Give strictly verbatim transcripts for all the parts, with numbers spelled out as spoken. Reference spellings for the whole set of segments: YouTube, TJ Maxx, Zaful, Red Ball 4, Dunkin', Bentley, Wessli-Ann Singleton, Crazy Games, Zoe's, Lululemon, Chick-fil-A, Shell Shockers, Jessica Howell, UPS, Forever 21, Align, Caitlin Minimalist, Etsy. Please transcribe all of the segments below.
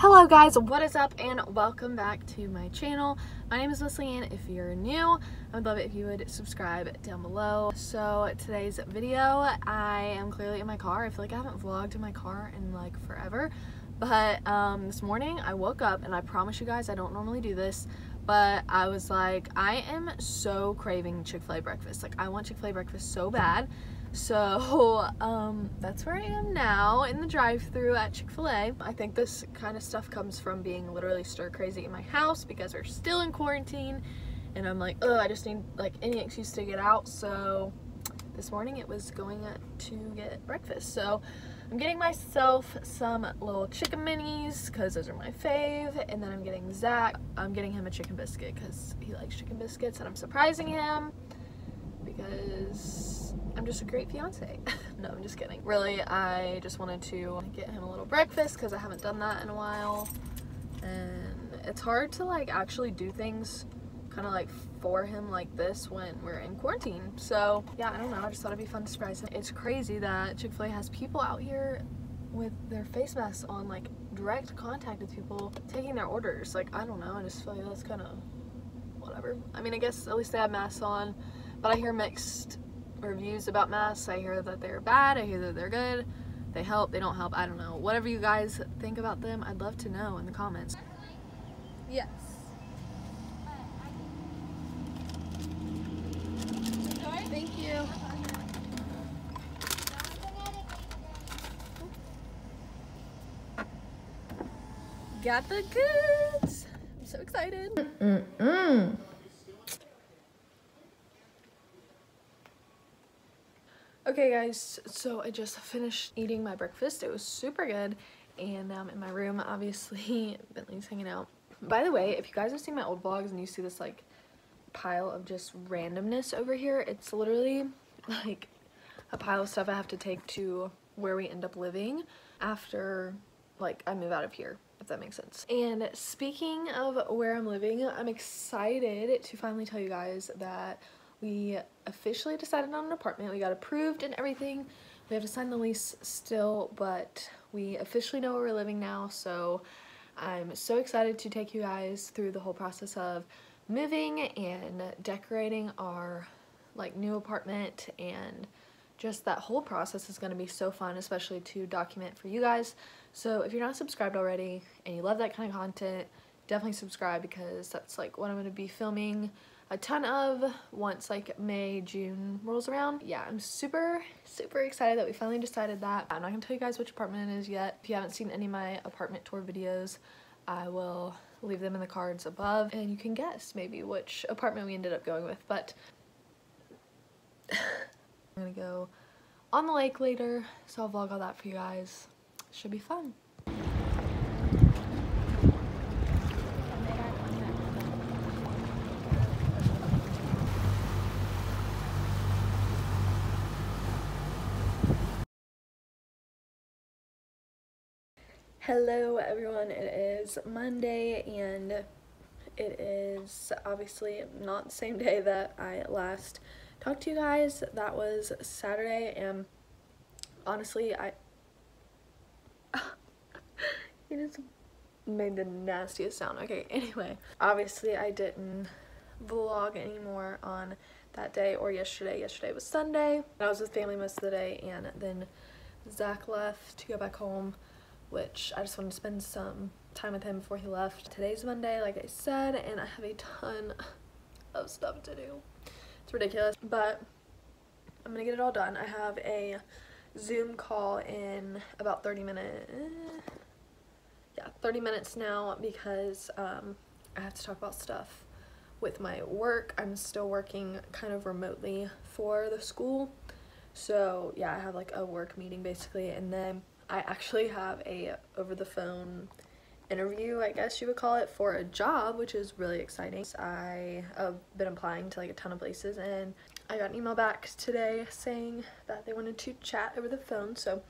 Hello guys, what is up and welcome back to my channel. My name is Wessli-Ann. If you're new, I would love it if you would subscribe down below. So today's video, I am clearly in my car. I feel like I haven't vlogged in my car in like forever, but um, this morning I woke up and I promise you guys I don't normally do this, but I was like, I am so craving Chick-fil-A breakfast. Like I want Chick-fil-A breakfast so bad. So um, that's where I am now, in the drive-thru at Chick-fil-A. I think this kind of stuff comes from being literally stir crazy in my house because we're still in quarantine and I'm like, oh, I just need like any excuse to get out. So this morning it was going to get breakfast. So I'm getting myself some little chicken minis because those are my fave, and then I'm getting Zach, I'm getting him a chicken biscuit because he likes chicken biscuits, and I'm surprising him because I'm just a great fiance. No, I'm just kidding. Really, I just wanted to get him a little breakfast because I haven't done that in a while, and it's hard to like actually do things kind of like for him like this when we're in quarantine. So yeah, I don't know, I just thought it'd be fun to surprise him. It's crazy that Chick-fil-A has people out here with their face masks on, like direct contact with people taking their orders. Like I don't know, I just feel like that's kind of whatever. I mean, I guess at least they have masks on, but I hear mixed reviews about masks. I hear that they're bad, I hear that they're good, they help, they don't help, I don't know. Whatever you guys think about them, I'd love to know in the comments. Yes. Thank you. Got the goods. I'm so excited. Mm-mm-mm. Okay guys, so I just finished eating my breakfast. It was super good, and I'm um, in my room, obviously. Bentley's hanging out. By the way, if you guys have seen my old vlogs and you see this like pile of just randomness over here, it's literally like a pile of stuff I have to take to where we end up living after like I move out of here, if that makes sense. And speaking of where I'm living, I'm excited to finally tell you guys that we officially decided on an apartment. We got approved and everything. We have to sign the lease still, but we officially know where we're living now. So I'm so excited to take you guys through the whole process of moving and decorating our like new apartment, and just that whole process is going to be so fun, especially to document for you guys. So if you're not subscribed already and you love that kind of content, definitely subscribe, because that's like what I'm going to be filming a ton of once like May, June rolls around. Yeah, I'm super, super excited that we finally decided that. I'm not gonna tell you guys which apartment it is yet. If you haven't seen any of my apartment tour videos, I will leave them in the cards above, and you can guess maybe which apartment we ended up going with, but I'm gonna go on the lake later, so I'll vlog all that for you guys. Should be fun. Hello everyone, it is Monday, and it is obviously not the same day that I last talked to you guys. That was Saturday, and honestly I it just made the nastiest sound. Okay, anyway, obviously I didn't vlog anymore on that day or yesterday. Yesterday was Sunday. I was with family most of the day, and then Zach left to go back home, which I just wanted to spend some time with him before he left. Today's Monday, like I said, and I have a ton of stuff to do. It's ridiculous, but I'm gonna get it all done. I have a Zoom call in about thirty minutes. Yeah, thirty minutes now, because um, I have to talk about stuff with my work. I'm still working kind of remotely for the school. So yeah, I have like a work meeting basically, and then I actually have a over the phone interview, I guess you would call it, for a job, which is really exciting. I have been applying to like a ton of places, and I got an email back today saying that they wanted to chat over the phone. So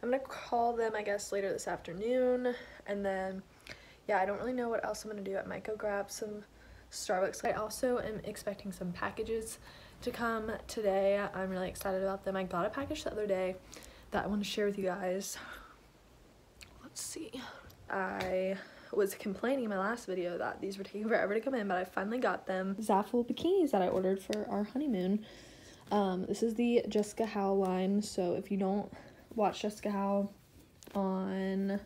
I'm gonna call them, I guess, later this afternoon. And then yeah, I don't really know what else I'm gonna do. I might go grab some Starbucks. I also am expecting some packages to come today. I'm really excited about them. I got a package the other day that I want to share with you guys. Let's see. I was complaining in my last video that these were taking forever to come in, but I finally got them. Zaful bikinis that I ordered for our honeymoon. Um, this is the Jessica Howell line, so if you don't watch Jessica Howell on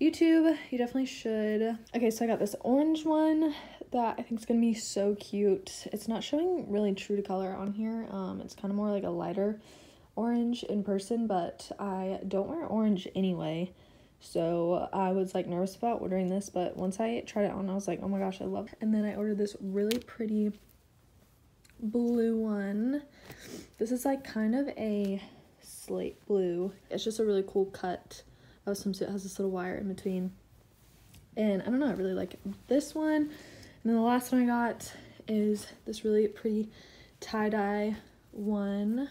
YouTube, you definitely should. Okay, so I got this orange one that I think is gonna be so cute. It's not showing really true to color on here. Um, it's kind of more like a lighter orange in person, but I don't wear orange anyway. So I was like nervous about ordering this, but once I tried it on, I was like, oh my gosh, I love it. And then I ordered this really pretty blue one. This is like kind of a slate blue. It's just a really cool cut of swimsuit. It has this little wire in between. And I don't know, I really like this one. And then the last one I got is this really pretty tie-dye one.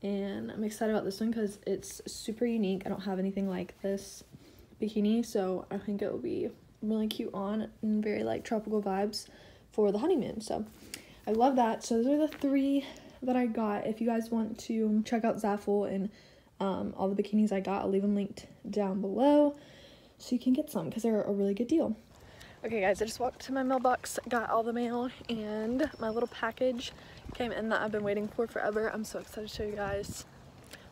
And I'm excited about this one because it's super unique. I don't have anything like this bikini, so I think it will be really cute on and very like tropical vibes for the honeymoon. So I love that. So those are the three that I got. If you guys want to check out Zaful and um, all the bikinis I got, I'll leave them linked down below so you can get some because they're a really good deal. Okay guys, I just walked to my mailbox, got all the mail, and my little package came in that I've been waiting for forever. I'm so excited to show you guys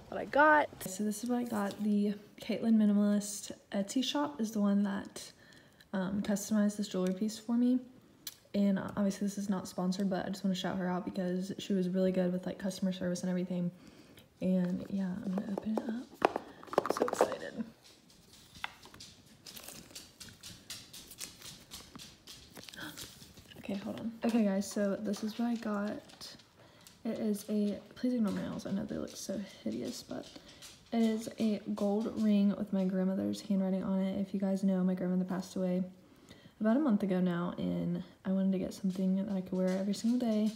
what I got. So this is what I got. The Caitlin Minimalist Etsy shop is the one that um, customized this jewelry piece for me. And obviously this is not sponsored, but I just want to shout her out because she was really good with like customer service and everything. And yeah, I'm gonna open it up. I'm so excited. Okay, hold on. Okay guys, so this is what I got. It is a, please ignore my nails, I know they look so hideous, but it is a gold ring with my grandmother's handwriting on it. If you guys know, my grandmother passed away about a month ago now, and I wanted to get something that I could wear every single day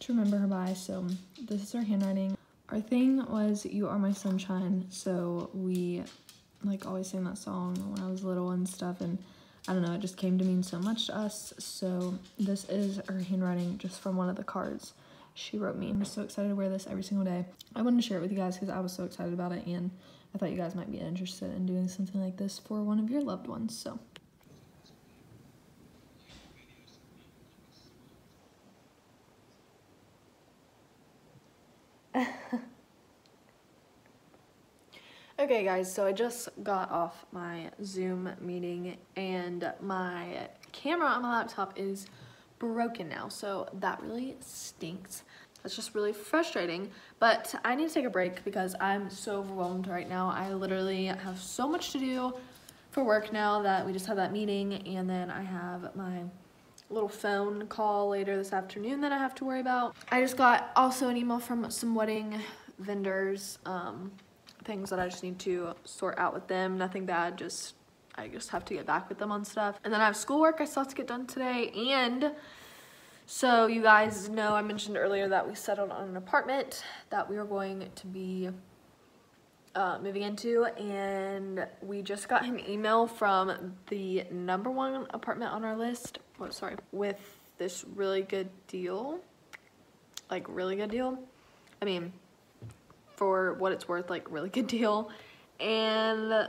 to remember her by, so this is her handwriting. Our thing was, you are my sunshine, so we like always sang that song when I was little and stuff, and I don't know, it just came to mean so much to us. So this is her handwriting just from one of the cards she wrote me. I'm so excited to wear this every single day. I wanted to share it with you guys because I was so excited about it, and I thought you guys might be interested in doing something like this for one of your loved ones. So okay guys, so I just got off my Zoom meeting and my camera on my laptop is broken now, so that really stinks. That's just really frustrating, but I need to take a break because I'm so overwhelmed right now. I literally have so much to do for work now that we just had that meeting, and then I have my little phone call later this afternoon that I have to worry about. I just got also an email from some wedding vendors, um, things that I just need to sort out with them. Nothing bad, just I just have to get back with them on stuff. And then I have schoolwork I still have to get done today, and so you guys know I mentioned earlier that we settled on an apartment that we were going to be uh, moving into, and we just got an email from the number one apartment on our list. Oh, sorry, with this really good deal, like really good deal. I mean, for what it's worth, like really good deal. And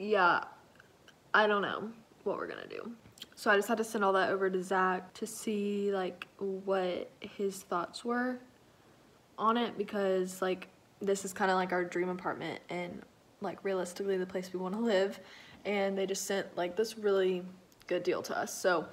yeah, I don't know what we're gonna do. So I just had to send all that over to Zach to see like what his thoughts were on it, because like this is kind of like our dream apartment and like realistically the place we want to live. And they just sent like this really good deal to us. So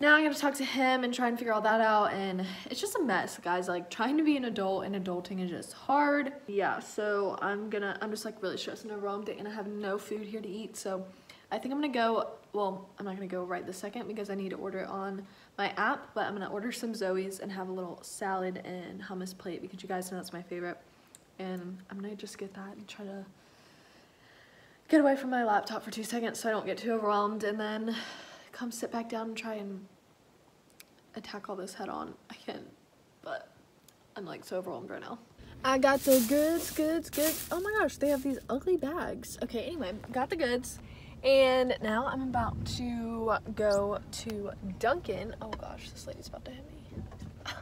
now I gotta talk to him and try and figure all that out, and it's just a mess, guys. Like trying to be an adult and adulting is just hard. Yeah, so I'm gonna, I'm just like really stressed and overwhelmed, and I have no food here to eat. So I think I'm gonna go, well, I'm not gonna go right this second because I need to order it on my app, but I'm gonna order some Zoe's and have a little salad and hummus plate because you guys know that's my favorite. And I'm gonna just get that and try to get away from my laptop for two seconds so I don't get too overwhelmed, and then come sit back down and try and attack all this head on again. But I'm like so overwhelmed right now. I got the goods, goods, goods. Oh my gosh, they have these ugly bags. Okay, anyway, got the goods. And now I'm about to go to Dunkin'. Oh gosh, this lady's about to hit me.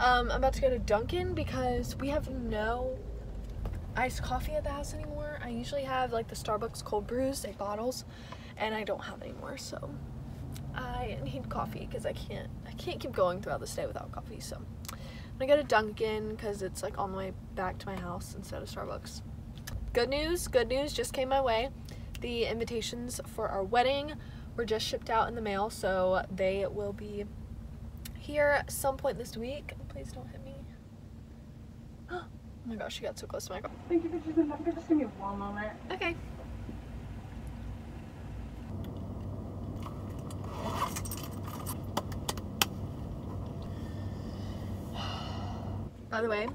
um, I'm about to go to Dunkin' because we have no iced coffee at the house anymore. I usually have like the Starbucks cold brews, like bottles, and I don't have anymore, so I need coffee because I can't I can't keep going throughout this day without coffee. So I'm gonna go to Dunkin' because it's like on the way back to my house instead of Starbucks. Good news, good news just came my way. The invitations for our wedding were just shipped out in the mail, so they will be here some point this week. Please don't hit me. Oh my gosh, you got so close to my car. Thank you for choosing Dunkin'. Just give me one moment. Okay. By the way,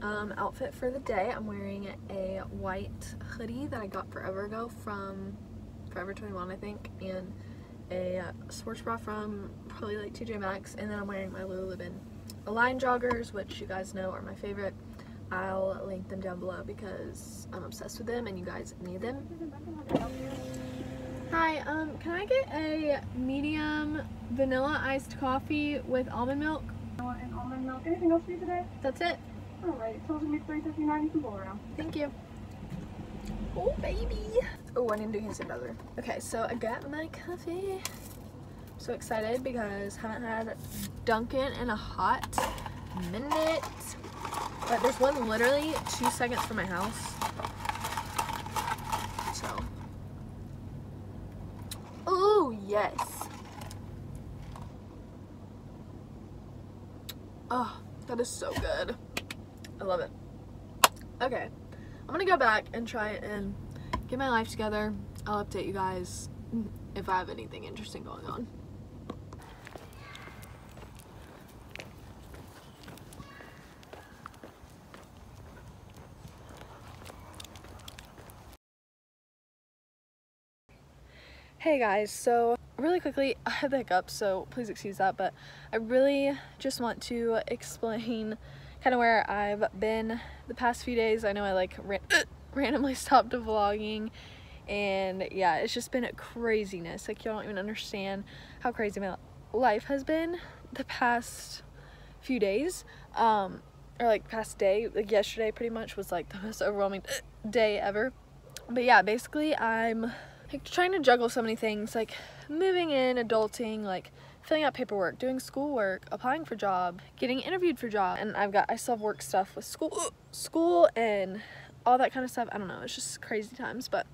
um, outfit for the day, I'm wearing a white hoodie that I got forever ago from Forever twenty-one, I think, and a sports bra from probably like T J Maxx, and then I'm wearing my Lululemon Align joggers, which you guys know are my favorite. I'll link them down below because I'm obsessed with them and you guys need them. Hi, um, can I get a medium vanilla iced coffee with almond milk? And almond milk. Anything else for you today? That's it. Alright, it's only three fifty-nine. You can go around. Thank you. Oh, baby. Oh, I didn't do hand sanitizer. Okay, so I got my coffee. I'm so excited because I haven't had Dunkin' in a hot minute. But there's one literally two seconds from my house. So. Oh, yes. Oh, that is so good. I love it. Okay, I'm gonna go back and try and get my life together. I'll update you guys if I have anything interesting going on. Hey guys, so really quickly, I had the hiccups, so please excuse that, but I really just want to explain kind of where I've been the past few days. I know I like ran randomly stopped vlogging, and yeah, it's just been craziness. Like, you don't even understand how crazy my life has been the past few days, um, or like past day. Like yesterday pretty much was like the most overwhelming day ever. But yeah, basically I'm like trying to juggle so many things, like moving in, adulting, like filling out paperwork, doing schoolwork, applying for job, getting interviewed for job, and I've got I still have work stuff with school school and all that kind of stuff. I don't know, it's just crazy times, but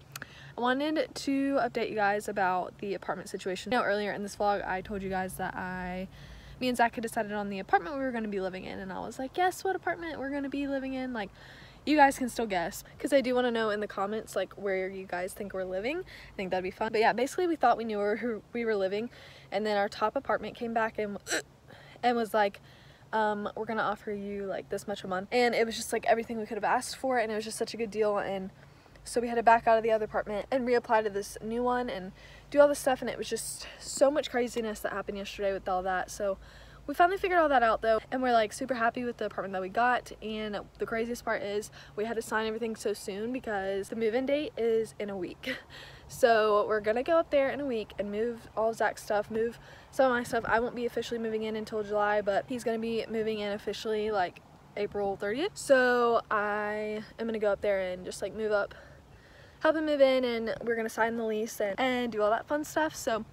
I wanted to update you guys about the apartment situation. You know, earlier in this vlog I told you guys that I me and Zach had decided on the apartment we were going to be living in, and I was like, guess what apartment we're going to be living in. Like, you guys can still guess, because I do want to know in the comments like where you guys think we're living. I think that'd be fun. But yeah, basically we thought we knew where we were living, and then our top apartment came back and and was like, um we're gonna offer you like this much a month, and it was just like everything we could have asked for, and it was just such a good deal. And so we had to back out of the other apartment and reapply to this new one and do all this stuff, and it was just so much craziness that happened yesterday with all that. So we finally figured all that out though, and we're like super happy with the apartment that we got. And the craziest part is we had to sign everything so soon because the move-in date is in a week. So we're gonna go up there in a week and move all Zach's stuff, move some of my stuff. I won't be officially moving in until July, but he's gonna be moving in officially like April thirtieth. So I am gonna go up there and just like move up, help him move in, and we're gonna sign the lease and, and do all that fun stuff. So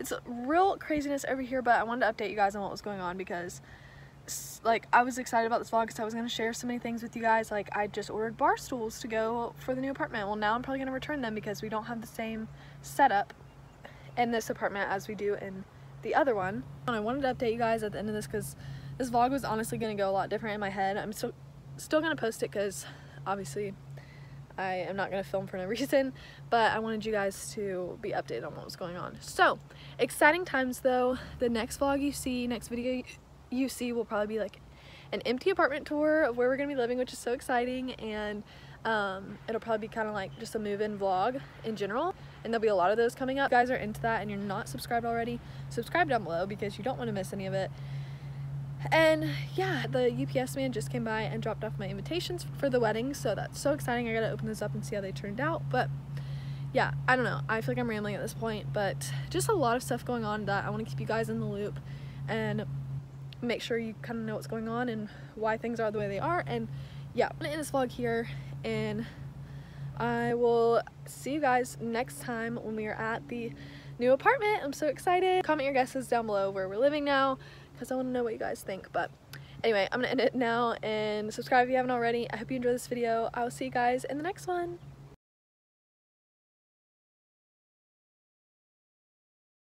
it's real craziness over here, but I wanted to update you guys on what was going on because, like, I was excited about this vlog because I was going to share so many things with you guys. Like, I just ordered bar stools to go for the new apartment. Well, now I'm probably going to return them because we don't have the same setup in this apartment as we do in the other one. And I wanted to update you guys at the end of this because this vlog was honestly going to go a lot different in my head. I'm still, still going to post it because, obviously, I am not going to film for no reason, but I wanted you guys to be updated on what was going on. So, exciting times though. The next vlog you see, next video you see will probably be like an empty apartment tour of where we're going to be living, which is so exciting. And um, it'll probably be kind of like just a move-in vlog in general. And there'll be a lot of those coming up. If you guys are into that and you're not subscribed already, subscribe down below because you don't want to miss any of it. And yeah, the U P S man just came by and dropped off my invitations for the wedding, so that's so exciting. I gotta open this up and see how they turned out. But yeah, I don't know, I feel like I'm rambling at this point, but just a lot of stuff going on that I want to keep you guys in the loop and make sure you kind of know what's going on and why things are the way they are. And yeah, I'm gonna end this vlog here, and I will see you guys next time when we are at the new apartment. I'm so excited. Comment your guesses down below where we're living now, because I want to know what you guys think. But anyway, I'm gonna end it now, and subscribe if you haven't already. I hope you enjoyed this video. I will see you guys in the next one.